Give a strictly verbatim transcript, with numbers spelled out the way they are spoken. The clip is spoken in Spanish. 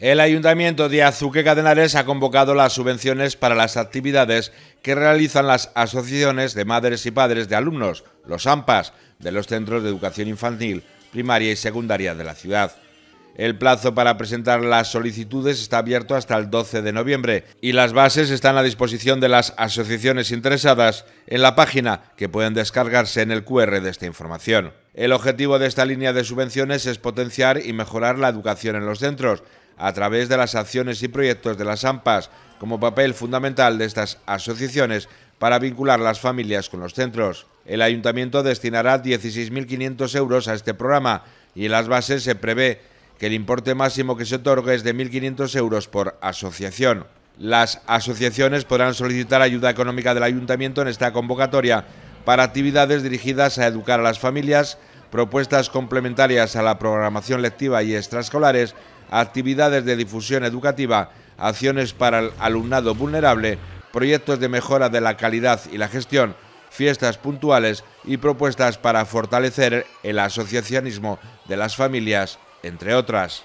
El Ayuntamiento de Azuqueca de Henares ha convocado las subvenciones para las actividades que realizan las asociaciones de madres y padres de alumnos, los AMPAS, de los centros de educación infantil, primaria y secundaria de la ciudad. El plazo para presentar las solicitudes está abierto hasta el doce de noviembre y las bases están a disposición de las asociaciones interesadas en la página, que pueden descargarse en el cu erre de esta información. El objetivo de esta línea de subvenciones es potenciar y mejorar la educación en los centros a través de las acciones y proyectos de las AMPAS, como papel fundamental de estas asociaciones para vincular las familias con los centros. El Ayuntamiento destinará dieciséis mil quinientos euros a este programa y en las bases se prevé que el importe máximo que se otorga es de mil quinientos euros por asociación. Las asociaciones podrán solicitar ayuda económica del Ayuntamiento en esta convocatoria para actividades dirigidas a educar a las familias, propuestas complementarias a la programación lectiva y extraescolares, actividades de difusión educativa, acciones para el alumnado vulnerable, proyectos de mejora de la calidad y la gestión, fiestas puntuales y propuestas para fortalecer el asociacionismo de las familias, entre otras.